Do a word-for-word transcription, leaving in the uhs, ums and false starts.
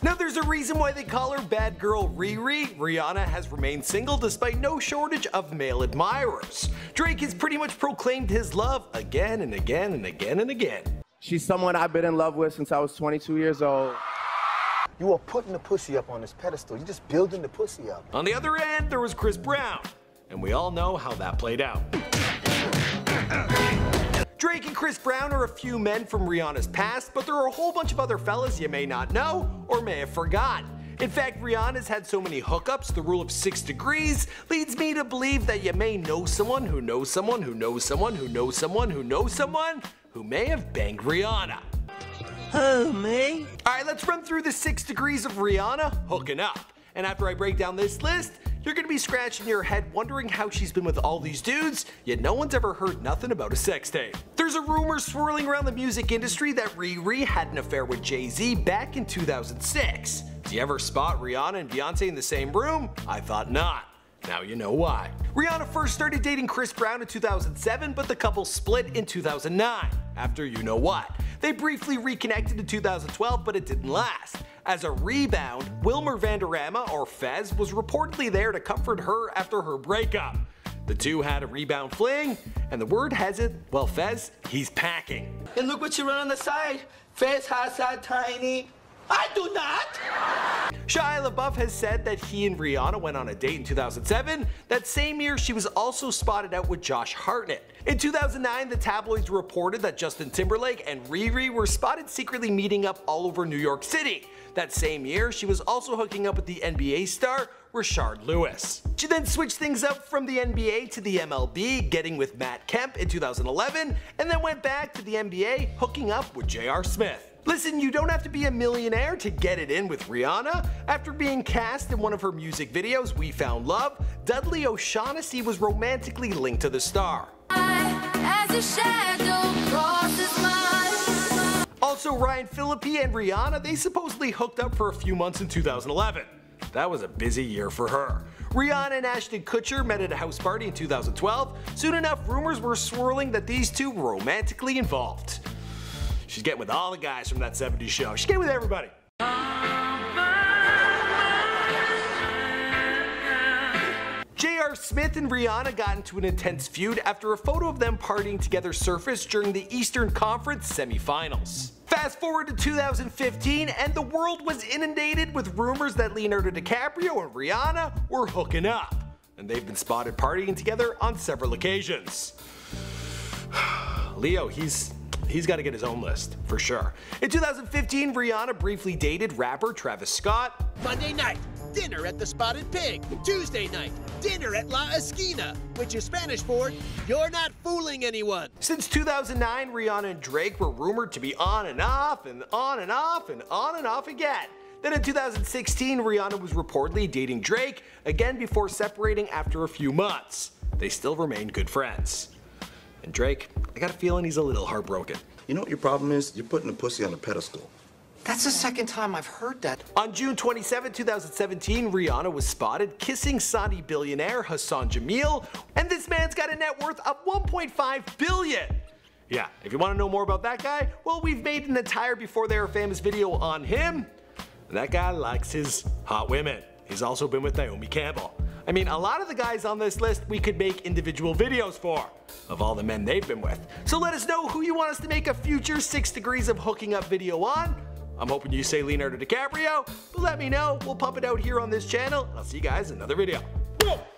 Now there's a reason why they call her Bad Girl Riri. Rihanna has remained single despite no shortage of male admirers. Drake has pretty much proclaimed his love again and again and again and again. She's someone I've been in love with since I was twenty-two years old. You are putting the pussy up on this pedestal. You're just building the pussy up. On the other end, there was Chris Brown, and we all know how that played out. Drake and Chris Brown are a few men from Rihanna's past, but there are a whole bunch of other fellas you may not know or may have forgot. In fact, Rihanna's had so many hookups, the rule of six degrees leads me to believe that you may know someone who knows someone who knows someone who knows someone who knows someone who may have banged Rihanna. Who, me? Alright, let's run through the six degrees of Rihanna hooking up. And after I break down this list, you're gonna be scratching your head wondering how she's been with all these dudes, yet no one's ever heard nothing about a sex tape. There's a rumor swirling around the music industry that Riri had an affair with Jay-Z back in two thousand six. Do you ever spot Rihanna and Beyonce in the same room? I thought not. Now you know why. Rihanna first started dating Chris Brown in two thousand seven, but the couple split in two thousand nine, after you know what. They briefly reconnected in two thousand twelve, but it didn't last. As a rebound, Wilmer Valderrama, or Fez, was reportedly there to comfort her after her breakup. The two had a rebound fling, and the word has it, well, Fez, he's packing. And look what you run on the side. Fez Hassan Tiny. I do not! Shia LaBeouf has said that he and Rihanna went on a date in two thousand seven. That same year, she was also spotted out with Josh Hartnett. In two thousand nine, the tabloids reported that Justin Timberlake and Riri were spotted secretly meeting up all over New York City. That same year, she was also hooking up with the N B A star Rashard Lewis. She then switched things up from the N B A to the M L B, getting with Matt Kemp in two thousand eleven, and then went back to the N B A, hooking up with J R Smith. Listen, you don't have to be a millionaire to get it in with Rihanna. After being cast in one of her music videos, We Found Love, Dudley O'Shaughnessy was romantically linked to the star. I, as a shadow crosses mine. Also, Ryan Philippi and Rihanna, they supposedly hooked up for a few months in two thousand eleven. That was a busy year for her. Rihanna and Ashton Kutcher met at a house party in two thousand twelve. Soon enough, rumors were swirling that these two were romantically involved. She's getting with all the guys from That seventies Show. She's getting with everybody. J R Smith and Rihanna got into an intense feud after a photo of them partying together surfaced during the Eastern Conference semifinals. Fast forward to two thousand fifteen, and the world was inundated with rumors that Leonardo DiCaprio and Rihanna were hooking up. And they've been spotted partying together on several occasions. Leo, he's... He's got to get his own list, for sure. In two thousand fifteen, Rihanna briefly dated rapper Travis Scott. Monday night, dinner at the Spotted Pig. Tuesday night, dinner at La Esquina, which is Spanish for, you're not fooling anyone. Since two thousand nine, Rihanna and Drake were rumored to be on and off and on and off and on and off again. Then in two thousand sixteen, Rihanna was reportedly dating Drake, again before separating after a few months. They still remain good friends. And Drake, I got a feeling he's a little heartbroken. You know what your problem is? You're putting a pussy on a pedestal. That's the second time I've heard that. On June twenty-seventh, two thousand seventeen, Rihanna was spotted kissing Saudi billionaire Hassan Jamil, and this man's got a net worth of one point five billion dollars. Yeah, if you want to know more about that guy, well, we've made an entire Before They Were Famous video on him. And that guy likes his hot women. He's also been with Naomi Campbell. I mean, a lot of the guys on this list we could make individual videos for, of all the men they've been with. So let us know who you want us to make a future six degrees of hooking up video on. I'm hoping you say Leonardo DiCaprio, but let me know. We'll pump it out here on this channel, and I'll see you guys in another video. Whoa.